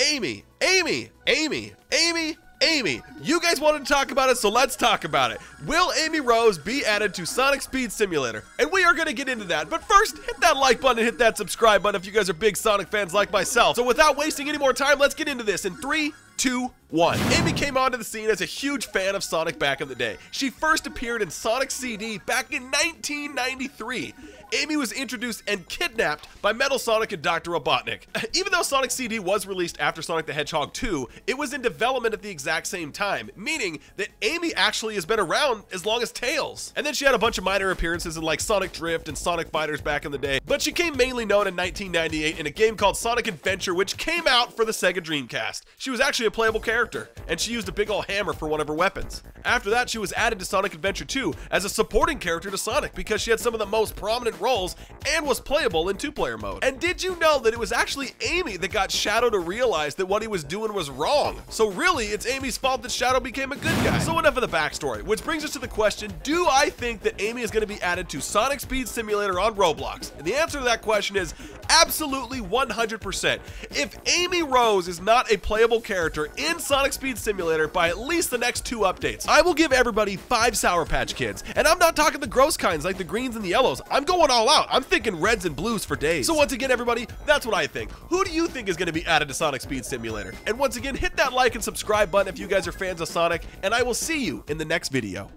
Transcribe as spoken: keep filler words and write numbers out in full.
Amy, Amy, Amy, Amy, Amy. You guys wanted to talk about it, so let's talk about it. Will Amy Rose be added to Sonic Speed Simulator? And we are going to get into that. But first, hit that like button and hit that subscribe button if you guys are big Sonic fans like myself. So without wasting any more time, let's get into this in three, two, one. Amy came onto the scene as a huge fan of Sonic back in the day. She first appeared in Sonic C D back in nineteen ninety-three. Amy was introduced and kidnapped by Metal Sonic and Doctor Robotnik. Even though Sonic C D was released after Sonic the Hedgehog two, it was in development at the exact same time, meaning that Amy actually has been around as long as Tails. And then she had a bunch of minor appearances in like Sonic Drift and Sonic Fighters back in the day, but she came mainly known in nineteen ninety-eight in a game called Sonic Adventure, which came out for the Sega Dreamcast. She was actually a playable character, and she used a big ol' hammer for one of her weapons. After that, she was added to Sonic Adventure two as a supporting character to Sonic because she had some of the most prominent roles and was playable in two-player mode. And did you know that it was actually Amy that got Shadow to realize that what he was doing was wrong? So really, it's Amy's fault that Shadow became a good guy. So enough of the backstory, which brings us to the question, do I think that Amy is going to be added to Sonic Speed Simulator on Roblox? And the answer to that question is absolutely one hundred percent. If Amy Rose is not a playable character in Sonic Speed Simulator by at least the next two updates, I will give everybody five Sour Patch Kids. And I'm not talking the gross kinds like the greens and the yellows. I'm going all out. I'm thinking reds and blues for days. So once again, everybody, that's what I think. Who do you think is going to be added to Sonic Speed Simulator? And once again, hit that like and subscribe button if you guys are fans of Sonic, and I will see you in the next video.